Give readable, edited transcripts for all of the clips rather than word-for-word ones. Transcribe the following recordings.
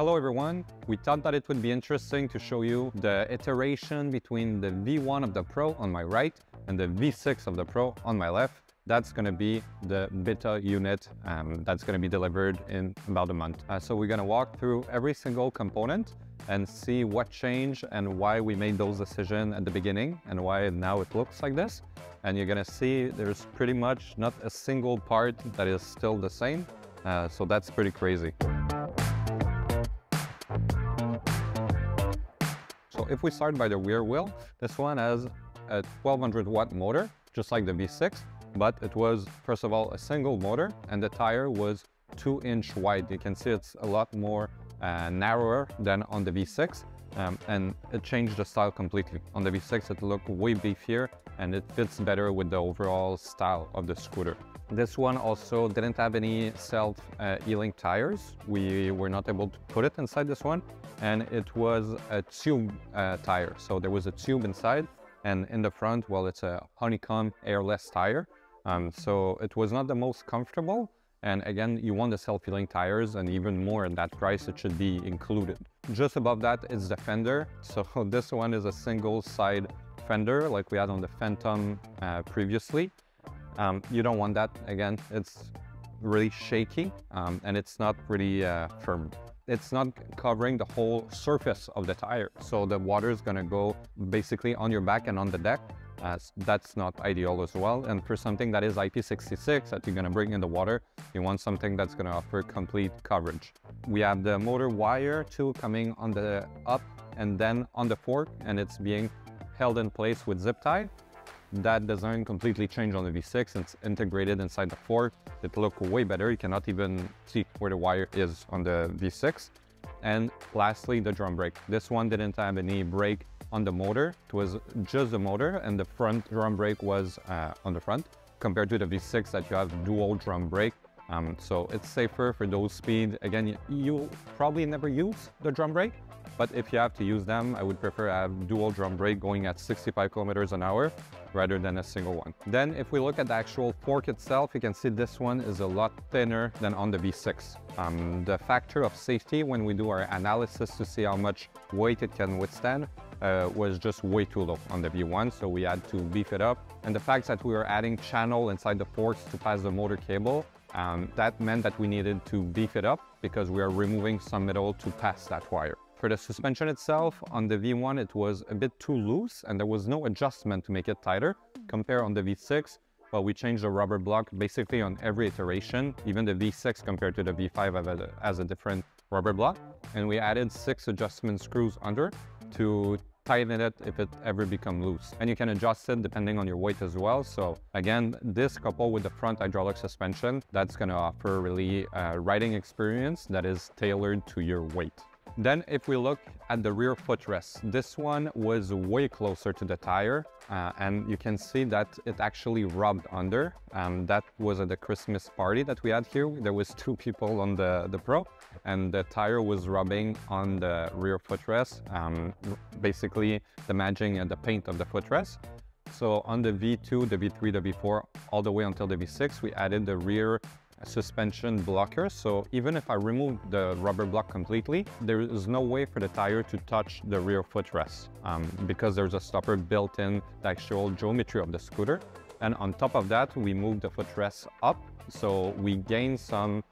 Hello everyone, we thought that it would be interesting to show you the iteration between the V1 of the Pro on my right and the V6 of the Pro on my left. That's going to be the beta unit that's going to be delivered in about a month. So we're going to walk through every single component and see what changed and why we made those decisions at the beginning and why now it looks like this. And you're going to see there's pretty much not a single part that is still the same. So that's pretty crazy. So if we start by the rear wheel, this one has a 1200 watt motor, just like the V6. But it was, first of all, a single motor, and the tire was 2-inch wide. You can see it's a lot more narrower than on the V6, and it changed the style completely. On the V6, it looked way beefier, and it fits better with the overall style of the scooter. This one also didn't have any self-healing tires. We were not able to put it inside this one, and it was a tube tire. So there was a tube inside, and in the front, well, it's a honeycomb airless tire. So it was not the most comfortable, and again, you want the self-healing tires, and even more at that price it should be included. Just above that is the fender. So this one is a single side fender like we had on the Phantom previously. You don't want that. Again, it's really shaky and it's not really firm. It's not covering the whole surface of the tire, so the water is going to go basically on your back and on the deck. That's not ideal as well, and for something that is IP66 that you're going to bring in the water, you want something that's going to offer complete coverage. We have the motor wire too coming on the up and then on the fork, and it's being held in place with zip tie. That design completely changed on the V6. It's integrated inside the fork. It looked way better. You cannot even see where the wire is on the V6. And lastly, the drum brake. This one didn't have any brake on the motor. It was just the motor, and the front drum brake was on the front, compared to the V6 that you have dual drum brake. So it's safer for those speeds. Again, you probably never use the drum brake, but if you have to use them, I would prefer have dual drum brake going at 65 kilometers an hour rather than a single one. Then if we look at the actual fork itself, you can see this one is a lot thinner than on the V6. The factor of safety, when we do our analysis to see how much weight it can withstand, was just way too low on the V1, so we had to beef it up. And the fact that we were adding channel inside the forks to pass the motor cable, that meant that we needed to beef it up because we are removing some metal to pass that wire. For the suspension itself, on the V1 it was a bit too loose and there was no adjustment to make it tighter. Compare on the V6, well, we changed the rubber block basically on every iteration. Even the V6 compared to the V5 has a different rubber block, and we added 6 adjustment screws under to tighten it if it ever becomes loose. And you can adjust it depending on your weight as well. So again, this coupled with the front hydraulic suspension, that's going to offer really a riding experience that is tailored to your weight. Then if we look at the rear footrest, this one was way closer to the tire, and you can see that it actually rubbed under. That was at the Christmas party that we had here. There was 2 people on the Pro, and the tire was rubbing on the rear footrest, basically damaging the paint of the footrest. So on the V2, the V3, the V4, all the way until the V6, we added the rear suspension blocker. So even if I remove the rubber block completely, there is no way for the tire to touch the rear footrest because there's a stopper built in the actual geometry of the scooter. And on top of that, we moved the footrest up, so we gain some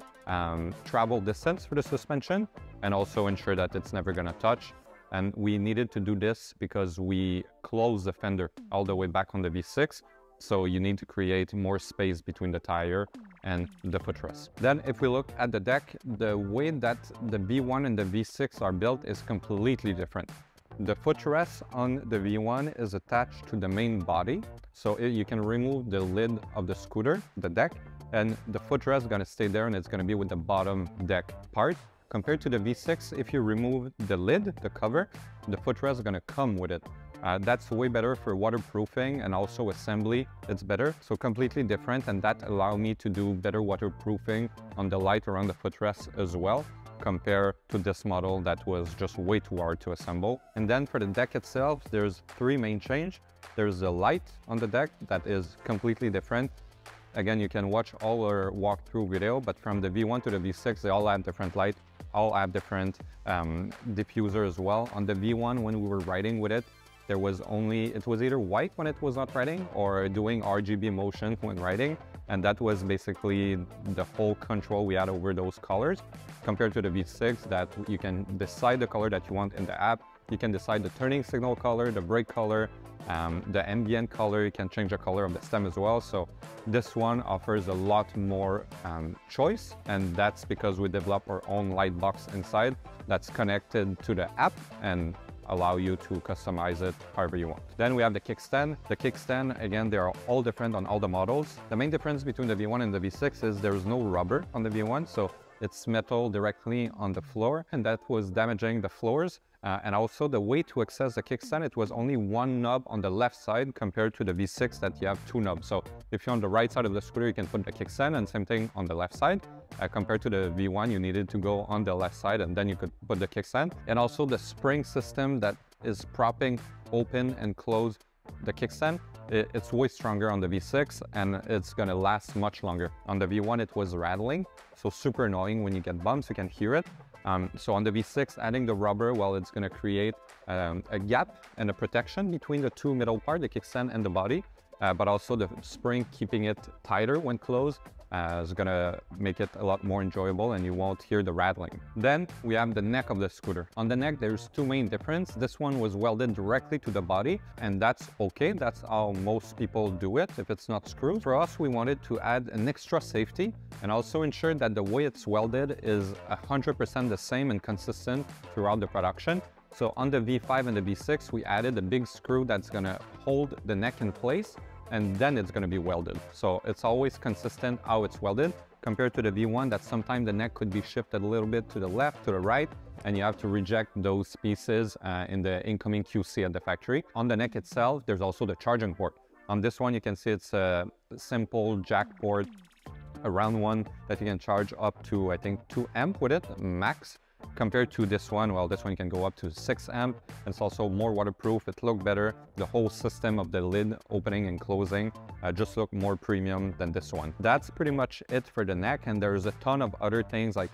travel distance for the suspension and also ensure that it's never going to touch. And we needed to do this because we closed the fender all the way back on the V6, so you need to create more space between the tire and the footrest. Then if we look at the deck, the way that the V1 and the V6 are built is completely different. The footrest on the V1 is attached to the main body, so you can remove the lid of the scooter, the deck, and the footrest is going to stay there and it's going to be with the bottom deck part. Compared to the V6, if you remove the lid, the cover, the footrest is going to come with it. That's way better for waterproofing, and also assembly, it's better. So completely different, and that allowed me to do better waterproofing on the light around the footrest as well, compared to this model that was just way too hard to assemble. And then for the deck itself, there's 3 main changes. There's the light on the deck that is completely different. Again, you can watch all our walkthrough video, but from the V1 to the V6, they all have different light all have different diffuser as well. On the V1, when we were riding with it, there was only, it was either white when it was not riding or doing RGB motion when riding. And that was basically the whole control we had over those colors, compared to the V6 that you can decide the color that you want in the app. You can decide the turning signal color, the brake color, the ambient color. You can change the color of the stem as well. So this one offers a lot more choice, and that's because we develop our own light box inside that's connected to the app and allow you to customize it however you want. Then we have the kickstand. The kickstand, again, they are all different on all the models. The main difference between the V1 and the V6 is there is no rubber on the V1, so it's metal directly on the floor, and that was damaging the floors. And also the way to access the kickstand, it was only one knob on the left side compared to the V6 that you have two knobs. So if you're on the right side of the scooter, you can put the kickstand, and same thing on the left side. Compared to the V1, you needed to go on the left side and then you could put the kickstand. And also the spring system that is propping open and close the kickstand, it's way stronger on the V6 and it's going to last much longer. On the V1, it was rattling, so super annoying when you get bumps, you can hear it. So on the V6, adding the rubber, well, it's going to create a gap and a protection between the two middle parts, the kickstand and the body, but also the spring keeping it tighter when closed is going to make it a lot more enjoyable and you won't hear the rattling. Then we have the neck of the scooter. On the neck, there's two main differences. This one was welded directly to the body, and that's okay. That's how most people do it if it's not screwed. For us, we wanted to add an extra safety and also ensure that the way it's welded is 100% the same and consistent throughout the production. So on the V5 and the V6, we added a big screw that's going to hold the neck in place, and then it's going to be welded. So it's always consistent how it's welded, compared to the V1 that sometimes the neck could be shifted a little bit to the left, to the right, and you have to reject those pieces in the incoming QC at the factory. On the neck itself, there's also the charging port. On this one, you can see it's a simple jack port, a round one that you can charge up to, I think, 2 amp with it, max. Compared to this one, well, this one can go up to 6 amp. It's also more waterproof, it looked better. The whole system of the lid opening and closing just looked more premium than this one. That's pretty much it for the neck, and there's a ton of other things like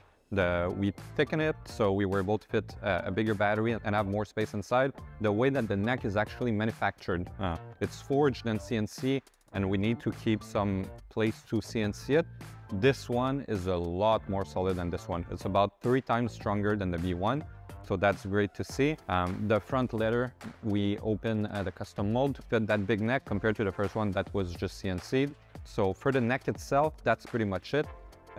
we thicken it, so we were able to fit a bigger battery and have more space inside. The way that the neck is actually manufactured, it's forged and CNC, and we need to keep some place to CNC it. This one is a lot more solid than this one. It's about 3 times stronger than the V1, so that's great to see. The front leather, we open the custom mold to fit that big neck compared to the first one that was just CNC'd. So for the neck itself, that's pretty much it.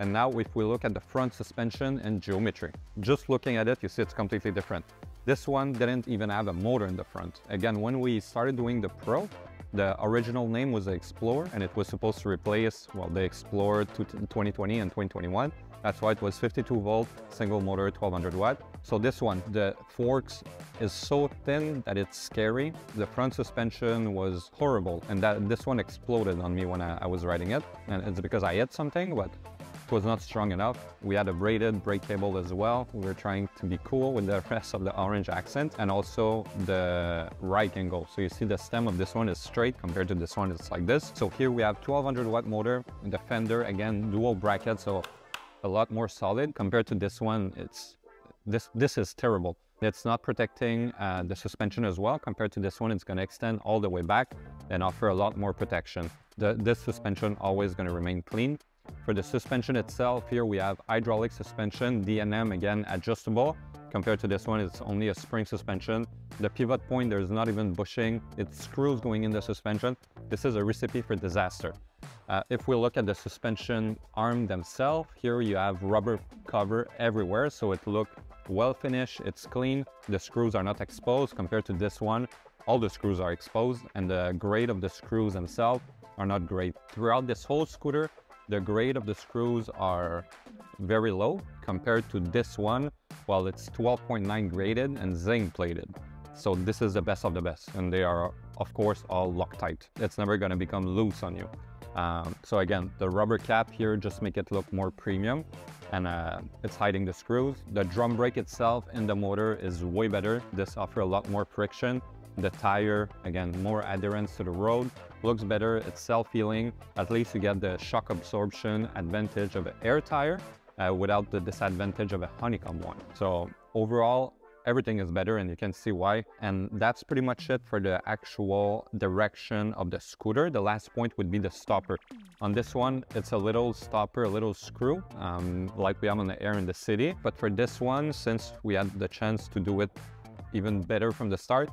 And now if we look at the front suspension and geometry, just looking at it, you see it's completely different. This one didn't even have a motor in the front. Again, when we started doing the Pro, the original name was the Explorer, and it was supposed to replace, well, the Explorer 2020 and 2021. That's why it was 52 volt, single motor, 1200 watt. So this one, the forks is so thin that it's scary. The front suspension was horrible, and this one exploded on me when I was riding it. And it's because I hit something, but it was not strong enough. We had a braided brake cable as well. We were trying to be cool with the rest of the orange accent, and also the right angle. So you see the stem of this one is straight compared to this one, it's like this. So here we have 1200 watt motor, and the fender, again, dual bracket, so a lot more solid compared to this one. This is terrible. It's not protecting the suspension as well. Compared to this one, it's going to extend all the way back and offer a lot more protection. This suspension always going to remain clean. For the suspension itself, here we have hydraulic suspension, DNM, again, adjustable. Compared to this one, it's only a spring suspension. The pivot point, there's not even bushing. It's screws going in the suspension. This is a recipe for disaster. If we look at the suspension arm themselves, here you have rubber cover everywhere, so it looks well finished, it's clean. The screws are not exposed. Compared to this one, all the screws are exposed, and the grade of the screws themselves are not great. Throughout this whole scooter, the grade of the screws are very low compared to this one. Well, it's 12.9 graded and zinc plated. So this is the best of the best. And they are, of course, all Loctite. It's never going to become loose on you. So again, the rubber cap here just make it look more premium, and it's hiding the screws. The drum brake itself in the motor is way better. This offers a lot more friction. The tire, again, more adherence to the road, looks better, it's self-healing. At least you get the shock absorption advantage of an air tire, without the disadvantage of a honeycomb one. So overall, everything is better, and you can see why. And that's pretty much it for the actual direction of the scooter. The last point would be the stopper. On this one, it's a little stopper, a little screw, like we have on the Air in the City. But for this one, since we had the chance to do it even better from the start,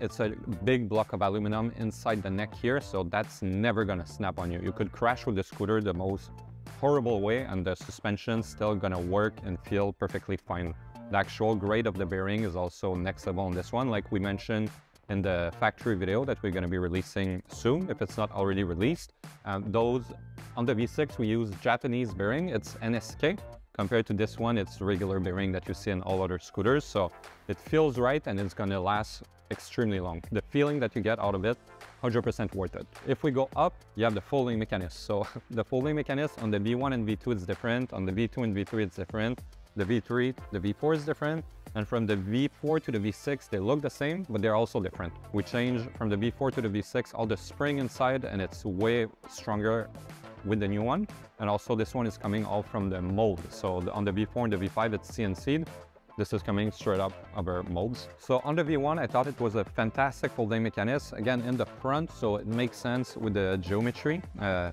it's a big block of aluminum inside the neck here, so that's never gonna snap on you. You could crash with the scooter the most horrible way, and the suspension's still gonna work and feel perfectly fine. The actual grade of the bearing is also next level on this one, like we mentioned in the factory video that we're going to be releasing soon, if it's not already released. Those on the V6, we use Japanese bearing, it's NSK. Compared to this one, it's regular bearing that you see in all other scooters, so it feels right and it's going to last extremely long. The feeling that you get out of it, 100% worth it. If we go up, you have the folding mechanism. So the folding mechanism on the V1 and V2 is different, on the V2 and V3 it's different. The V3, the V4 is different, and from the V4 to the V6, they look the same, but they're also different. We change from the V4 to the V6 all the spring inside, and it's way stronger with the new one. And also this one is coming all from the mold. So on the V4 and the V5, it's CNC'd. This is coming straight up of our molds. So on the V1, I thought it was a fantastic folding mechanism, again in the front, so it makes sense with the geometry.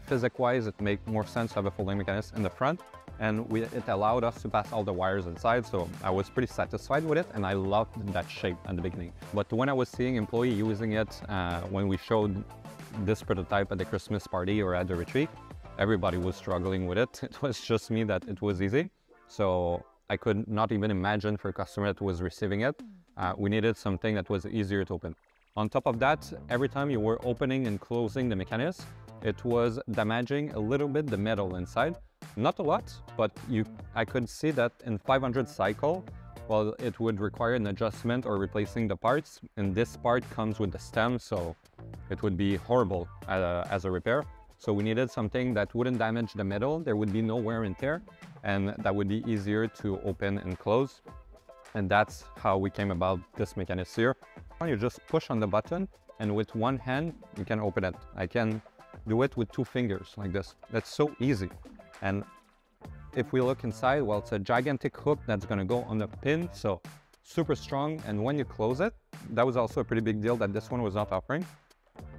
Physics-wise, it makes more sense to have a folding mechanism in the front. And it allowed us to pass all the wires inside, so I was pretty satisfied with it, and I loved that shape at the beginning. But when I was seeing employees using it, when we showed this prototype at the Christmas party or at the retreat, everybody was struggling with it. It was just me that it was easy, so I could not even imagine for a customer that was receiving it. We needed something that was easier to open. On top of that, every time you were opening and closing the mechanism, it was damaging a little bit the metal inside. Not a lot, but I could see that in 500 cycle, well, it would require an adjustment or replacing the parts. And this part comes with the stem, so it would be horrible as a repair. So we needed something that wouldn't damage the metal, there would be no wear and tear, and that would be easier to open and close. And that's how we came about this mechanism here. You just push on the button, and with one hand, you can open it. I can do it with two fingers like this. That's so easy. And if we look inside, well, it's a gigantic hook that's going to go on the pin, so super strong. And when you close it, that was also a pretty big deal that this one was not offering.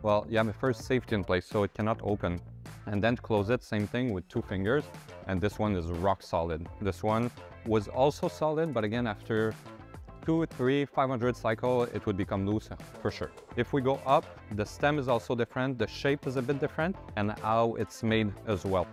Well, you have a first safety in place, so it cannot open. And then to close it, same thing with two fingers. And this one is rock solid. This one was also solid, but again, after 200, 300, 500 cycle, it would become loose for sure. If we go up, the stem is also different, the shape is a bit different, and how it's made as well.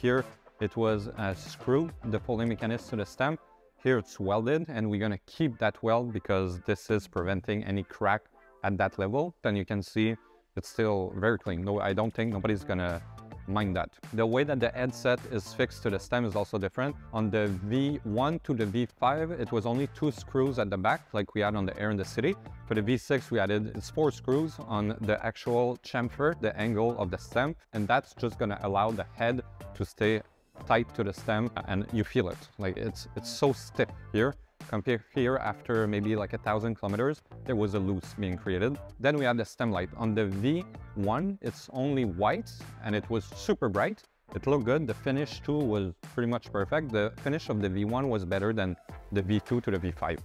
Here it was a screw, the folding mechanism to the stem. Here it's welded, and we're gonna keep that weld because this is preventing any crack at that level. Then you can see it's still very clean. No, I don't think nobody's gonna mind that. The way that the headset is fixed to the stem is also different. On the V1 to the V5, it was only two screws at the back, like we had on the Air in the City. For the V6, we added four screws on the actual chamfer, the angle of the stem, and that's just gonna allow the head to stay tight to the stem, and you feel it. Like it's so stiff here. Compare here, after maybe like 1,000 kilometers, there was a loose being created. Then we have the stem light. On the V1, it's only white, and it was super bright. It looked good. The finish too was pretty much perfect. The finish of the V1 was better than the V2 to the V5.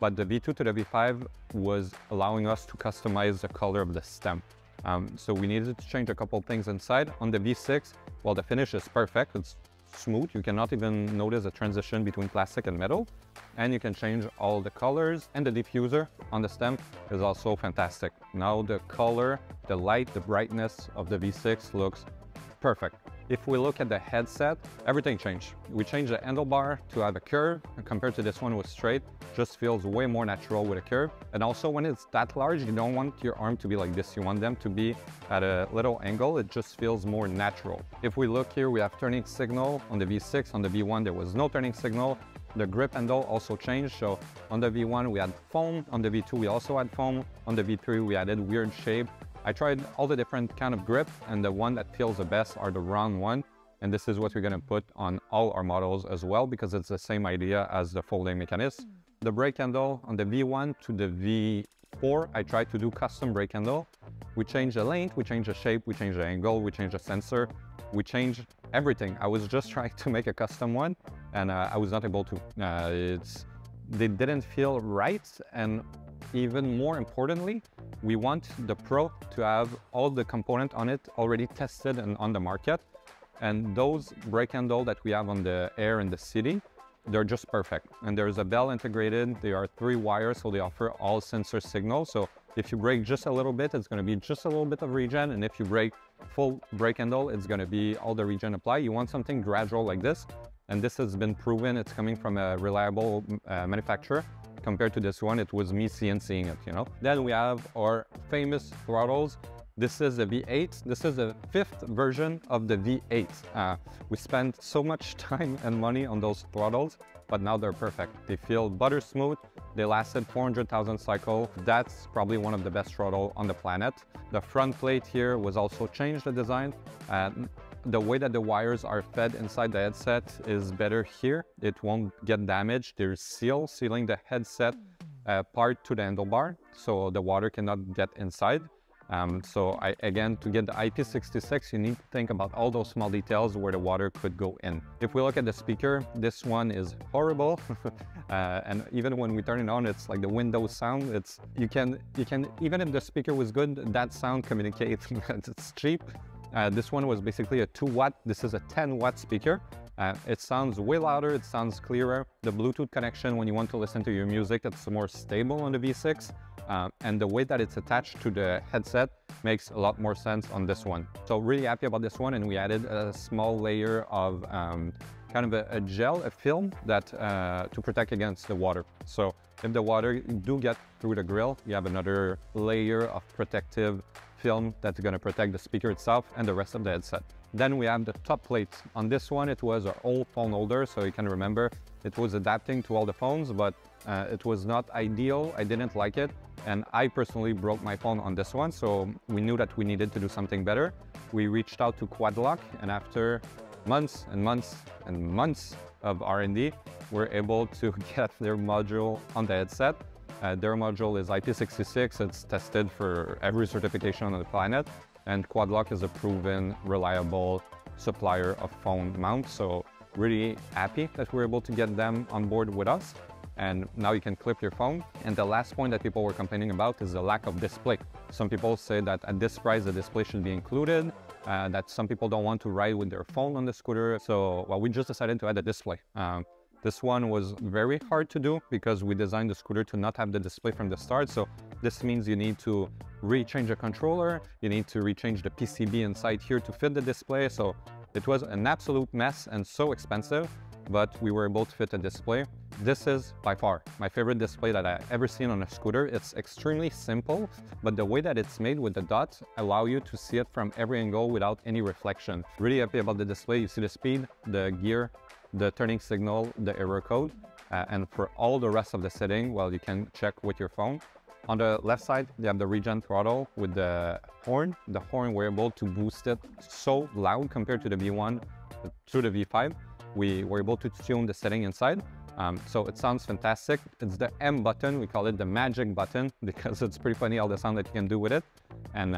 But the V2 to the V5 was allowing us to customize the color of the stem. So we needed to change a couple things inside. On the V6, well, the finish is perfect. It's smooth. You cannot even notice a transition between plastic and metal. And you can change all the colors, and the diffuser on the stem is also fantastic. Now the color, the light, the brightness of the V6 looks perfect. If we look at the headset, everything changed. We changed the handlebar to have a curve, and compared to this one was straight, just feels way more natural with a curve. And also when it's that large, you don't want your arm to be like this. You want them to be at a little angle. It just feels more natural. If we look here, we have turning signal on the V6. On the V1, there was no turning signal. The grip handle also changed, so on the V1 we had foam, on the V2 we also had foam, on the V3 we added weird shape. I tried all the different kind of grip, and the one that feels the best are the round one, and this is what we're gonna put on all our models as well, because it's the same idea as the folding mechanism. The brake handle on the V1 to the V4, I tried to do custom brake handle. We change the length, we change the shape, we change the angle, we change the sensor, we change everything. I was just trying to make a custom one, and I was not able to. They didn't feel right, and even more importantly, we want the Pro to have all the components on it already tested and on the market. And those brake handle that we have on the Air in the city, they're just perfect. And there's a bell integrated, they are 3 wires, so they offer all sensor signals. So if you brake just a little bit, it's gonna be just a little bit of regen. And if you brake full brake handle, it's gonna be all the regen applied. You want something gradual like this. And this has been proven, it's coming from a reliable manufacturer. Compared to this one, it was me CNCing it, you know? Then we have our famous throttles. This is the V8. This is the 5th version of the V8. We spent so much time and money on those throttles, but now they're perfect. They feel butter smooth. They lasted 400,000 cycles. That's probably one of the best throttle on the planet. The front plate here was also changed, the design. The way that the wires are fed inside the headset is better here. It won't get damaged. There's sealing the headset part to the handlebar, so the water cannot get inside. So again, to get the IP66, you need to think about all those small details where the water could go in. If we look at the speaker, this one is horrible. And even when we turn it on, it's like the Windows sound. It's, you can, even if the speaker was good, that sound communicates that it's cheap. This one was basically a 2-watt. This is a 10-watt speaker. It sounds way louder, it sounds clearer. The Bluetooth connection, when you want to listen to your music, it's more stable on the V6. And the way that it's attached to the headset makes a lot more sense on this one. So really happy about this one, and we added a small layer of kind of a gel, a film that to protect against the water. So if the water do get through the grill, you have another layer of protective film that's going to protect the speaker itself and the rest of the headset. Then we have the top plate. On this one, it was an old phone holder, so you can remember it was adapting to all the phones, but it was not ideal. I didn't like it, and I personally broke my phone on this one, so we knew that we needed to do something better. We reached out to Quad Lock, and after months and months and months of R&D, we're able to get their module on the headset. Their module is IP66, it's tested for every certification on the planet, and Quad Lock is a proven, reliable supplier of phone mounts, so really happy that we're able to get them on board with us. And now you can clip your phone. And the last point that people were complaining about is the lack of display. Some people say that at this price, the display should be included, that some people don't want to ride with their phone on the scooter. So well, we just decided to add a display. This one was very hard to do because we designed the scooter to not have the display from the start. So this means you need to rechange the controller. You need to rechange the PCB inside here to fit the display. So it was an absolute mess and so expensive, but we were able to fit a display. This is by far my favorite display that I've ever seen on a scooter. It's extremely simple, but the way that it's made with the dots allow you to see it from every angle without any reflection. Really happy about the display. You see the speed, the gear, the turning signal, the error code, and for all the rest of the setting, well, you can check with your phone. On the left side, they have the regen throttle with the horn. The horn, we're able to boost it so loud compared to the V1 to the V5. We were able to tune the setting inside. So it sounds fantastic. It's the M button. We call it the magic button because it's pretty funny all the sound that you can do with it. And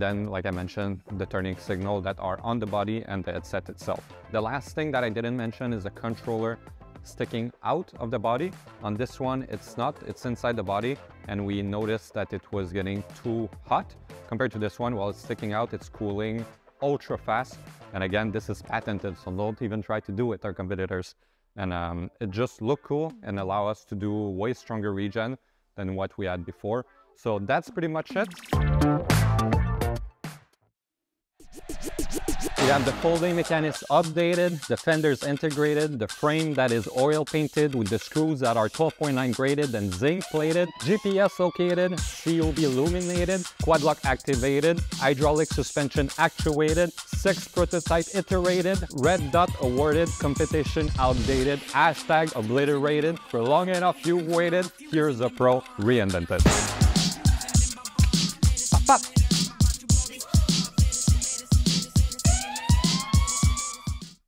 then, like I mentioned, the turning signal that are on the body and the headset itself. The last thing that I didn't mention is the controller sticking out of the body. On this one, it's not. It's inside the body, and we noticed that it was getting too hot. Compared to this one, while it's sticking out, it's cooling ultra fast. And again, this is patented, so don't even try to do it with our competitors. And it just looked cool and allow us to do way stronger regen than what we had before. So that's pretty much it. We have the folding mechanics updated, the fenders integrated, the frame that is oil painted with the screws that are 12.9 graded and zinc plated, GPS located, COB illuminated, Quad Lock activated, hydraulic suspension actuated, 6 prototype iterated, red dot awarded, competition outdated, hashtag obliterated, for long enough you waited, here's a Pro reinvented.